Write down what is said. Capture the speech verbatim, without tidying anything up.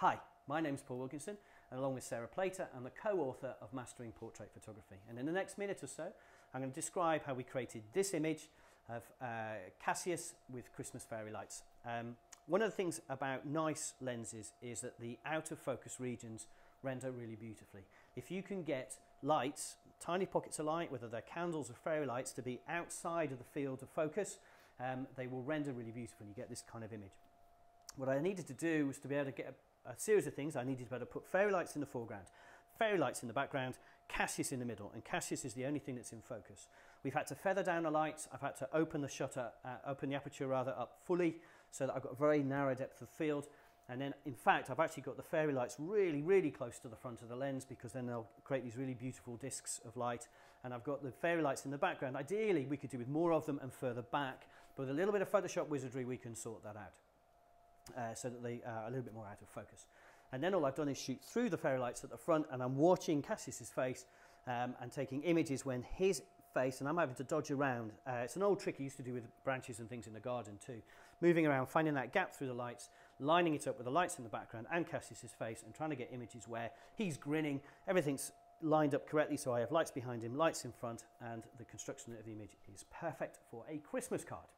Hi, my name's Paul Wilkinson, and along with Sarah Plater, I'm the co-author of Mastering Portrait Photography. And in the next minute or so, I'm going to describe how we created this image of uh, Cassius with Christmas fairy lights. Um, one of the things about nice lenses is that the out-of-focus regions render really beautifully. If you can get lights, tiny pockets of light, whether they're candles or fairy lights, to be outside of the field of focus, um, they will render really beautifully. You get this kind of image. What I needed to do was to be able to get a a series of things. I needed to be able to put fairy lights in the foreground, fairy lights in the background, Cassius in the middle, and Cassius is the only thing that's in focus. We've had to feather down the lights, I've had to open the shutter, uh, open the aperture rather up fully so that I've got a very narrow depth of field, and then in fact I've actually got the fairy lights really really close to the front of the lens, because then they'll create these really beautiful discs of light, and I've got the fairy lights in the background. Ideally we could do with more of them and further back, but with a little bit of Photoshop wizardry we can sort that out. Uh, so that they are a little bit more out of focus. And then all I've done is shoot through the fairy lights at the front, and I'm watching Cassius's face um, and taking images when his face, and I'm having to dodge around. Uh, it's an old trick he used to do with branches and things in the garden too. Moving around, finding that gap through the lights, lining it up with the lights in the background and Cassius's face, and trying to get images where he's grinning, everything's lined up correctly, so I have lights behind him, lights in front, and the construction of the image is perfect for a Christmas card.